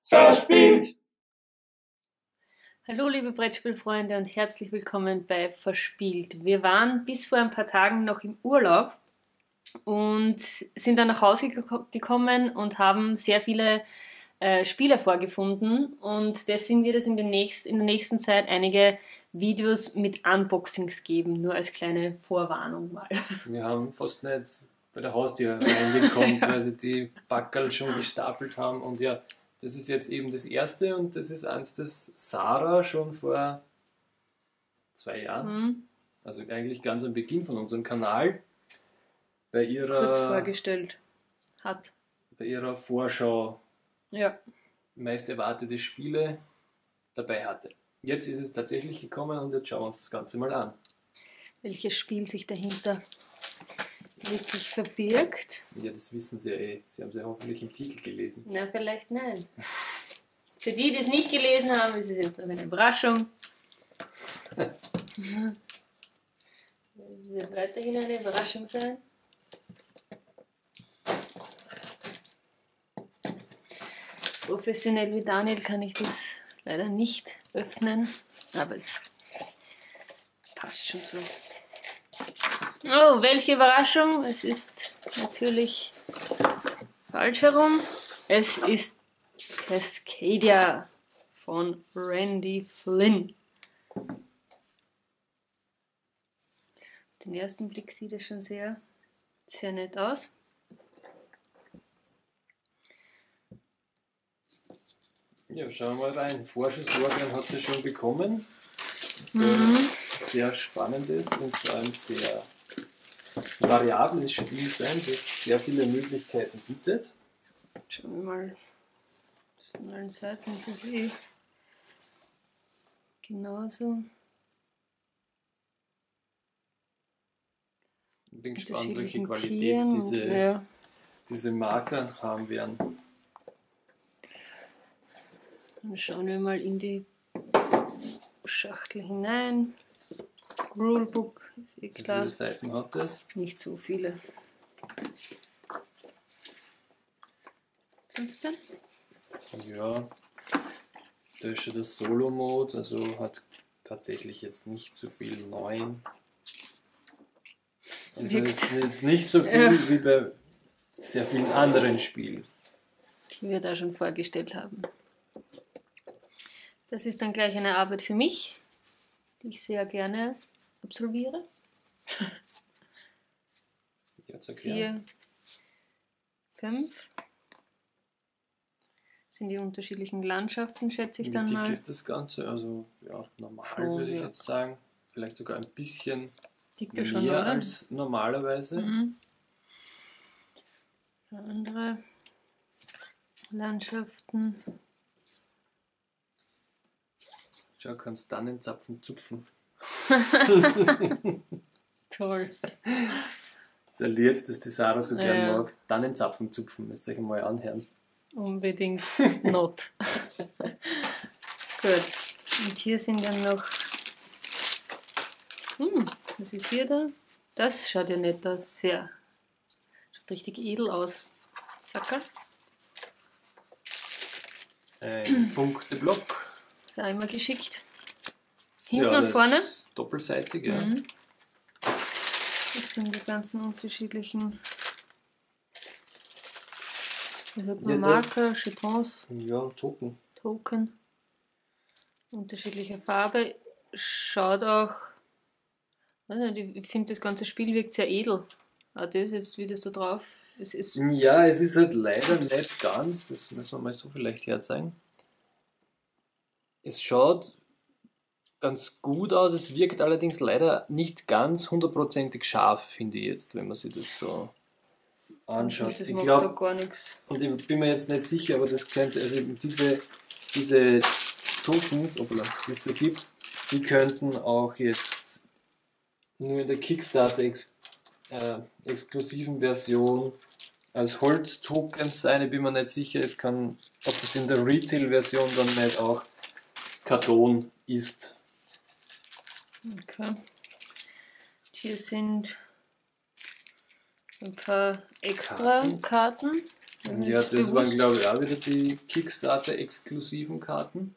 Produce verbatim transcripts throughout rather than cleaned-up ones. Verspielt! Hallo liebe Brettspielfreunde und herzlich willkommen bei Verspielt. Wir waren bis vor ein paar Tagen noch im Urlaub und sind dann nach Hause gekommen und haben sehr viele äh, Spiele vorgefunden, und deswegen wird es in, den nächsten, in der nächsten Zeit einige Videos mit Unboxings geben, nur als kleine Vorwarnung mal. Wir haben fast nicht bei der Haustür reingekommen, ja, weil sie die Packerl schon gestapelt haben. Und ja, das ist jetzt eben das erste, und das ist eins, das Sarah schon vor zwei Jahren, mhm. also eigentlich ganz am Beginn von unserem Kanal, bei ihrer, kurz vorgestellt hat. Bei ihrer Vorschau, ja, meist erwartete Spiele dabei hatte. Jetzt ist es tatsächlich gekommen, und jetzt schauen wir uns das Ganze mal an. Welches Spiel sich dahinter wirklich verbirgt. Ja, das wissen Sie ja eh. Sie haben es ja hoffentlich im Titel gelesen. Na, vielleicht nein. Für die, die es nicht gelesen haben, ist es jetzt eine Überraschung. Es wird weiterhin eine Überraschung sein. Professionell wie Daniel kann ich das leider nicht öffnen, aber es passt schon so. Oh, welche Überraschung! Es ist natürlich falsch herum. Es ist Cascadia von Randy Flynn. Auf den ersten Blick sieht es schon sehr, sehr nett aus. Ja, schauen wir mal rein. Vorschusslorbeeren hat sie schon bekommen. So, mhm. Sehr spannendes und vor allem sehr variables Spiel sein, das sehr viele Möglichkeiten bietet. Schauen wir mal von allen Seiten, das ist eh genauso. Ich bin gespannt, welche Qualität diese, ja. diese Marker haben werden. Dann schauen wir mal in die Schachtel hinein. Rulebook ist eh klar. Wie viele Seiten hat das? Nicht so viele. fünfzehn? Ja, da ist schon das Solo-Mode, also hat tatsächlich jetzt nicht so viel neuen. Also ist jetzt nicht so viel ja. wie bei sehr vielen anderen Spielen, die wir da schon vorgestellt haben. Das ist dann gleich eine Arbeit für mich, die ich sehr gerne absolviere. Vier, fünf sind die unterschiedlichen Landschaften, schätze ich dann mal. Wie dick ist das Ganze? Also ja, normal Schon, würde ich ja. jetzt sagen. Vielleicht sogar ein bisschen dicker schon, mehr oder? Als normalerweise. Mhm. Andere Landschaften. Schau, kannst dann den Zapfen zupfen. Toll. Das ist ein Lied, das die Sarah so gern ja. mag. Dann den Zapfen zupfen, müsst ihr euch mal anhören. Unbedingt not. Gut. Und hier sind dann noch... Hm, was ist hier da? Das schaut ja nett aus. Sehr. Schaut richtig edel aus. Sacker. Ein Punkteblock. Einmal geschickt. Hinten ja, und vorne. Doppelseitig, ja. Mhm. Das sind die ganzen unterschiedlichen also ja, Marker, Chetons. Ja, Token. Token. Unterschiedlicher Farbe. Schaut auch. Also ich finde, das ganze Spiel wirkt sehr edel. Ah, das jetzt, wie das da drauf es ist. Ja, es ist halt leider nicht ganz. Das müssen wir mal so vielleicht herzeigen. Es schaut ganz gut aus, es wirkt allerdings leider nicht ganz hundertprozentig scharf, finde ich jetzt, wenn man sich das so anschaut. Das ich glaube gar nichts. Und ich bin mir jetzt nicht sicher, aber das könnte, also diese, diese Tokens, obla, die es da gibt, die könnten auch jetzt nur in der Kickstarter-exklusiven äh, Version als Holztokens sein. Ich bin mir nicht sicher, es kann, ob das in der Retail-Version dann nicht auch Karton ist. Okay. Hier sind ein paar extra Karten. Karten. Ja, das bewusst. Waren, glaube ich, auch wieder die Kickstarter-exklusiven Karten.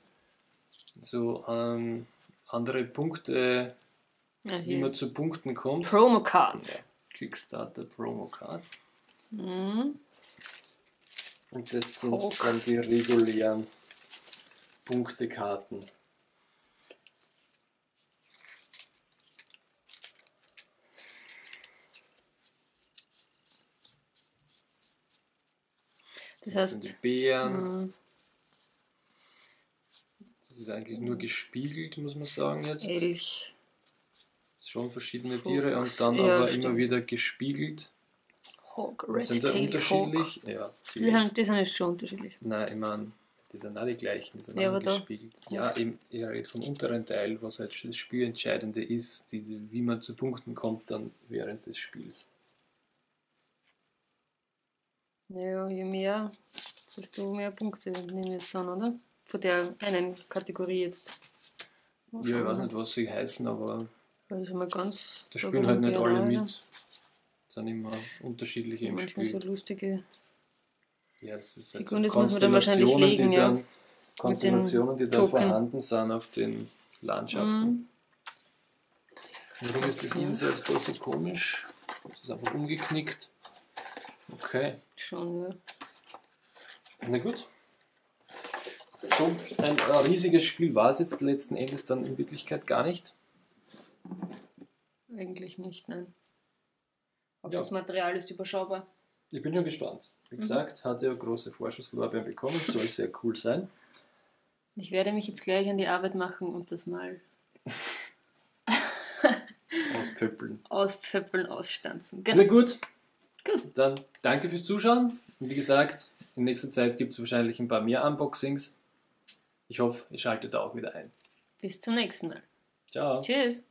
So ähm, andere Punkte, ja, wie man zu Punkten kommt. Promo-Cards. Ja, Kickstarter-Promo-Cards. Mhm. Und das sind Kork. Dann die regulären Punktekarten. Das heißt, das sind die Beeren. Mh. Das ist eigentlich nur gespiegelt, muss man sagen jetzt. Elch. Schon verschiedene Fuchs. Tiere und dann ja, aber stimmt. immer wieder gespiegelt. Hawk, Red sind da unterschiedlich? Hawk. Ja, die, haben, die sind nicht schon unterschiedlich. Nein, ich meine, die sind auch die gleichen, die sind ja, auch gespiegelt. Ja, eben, ich rede vom unteren Teil, was halt das Spielentscheidende ist, die, wie man zu Punkten kommt dann während des Spiels. Naja, je mehr, desto mehr Punkte nehmen jetzt an, oder? Von der einen Kategorie jetzt. Ja, ich weiß nicht, was sie heißen, aber also mal ganz da spielen halt nicht alle mit. Das sind immer unterschiedliche im Spiel. Manchmal so lustige. Ja, es ist halt so Konstellationen, die dann, Konstellationen, die dann vorhanden sind auf den Landschaften. Warum ist das Inseits da so komisch? Das ist einfach umgeknickt. Okay. Schon, ja. Na gut. So ein riesiges Spiel war es jetzt letzten Endes dann in Wirklichkeit gar nicht. Eigentlich nicht, nein. Auch ja. Das Material ist überschaubar. Ich bin schon gespannt. Wie gesagt, mhm. hat ja große Vorschusslorbeeren bekommen, soll sehr cool sein. Ich werde mich jetzt gleich an die Arbeit machen und das mal auspöppeln. Auspöppeln, ausstanzen. Genau. Na gut. Gut. Dann danke fürs Zuschauen. Und wie gesagt, in nächster Zeit gibt es wahrscheinlich ein paar mehr Unboxings. Ich hoffe, ihr schaltet da auch wieder ein. Bis zum nächsten Mal. Ciao. Tschüss.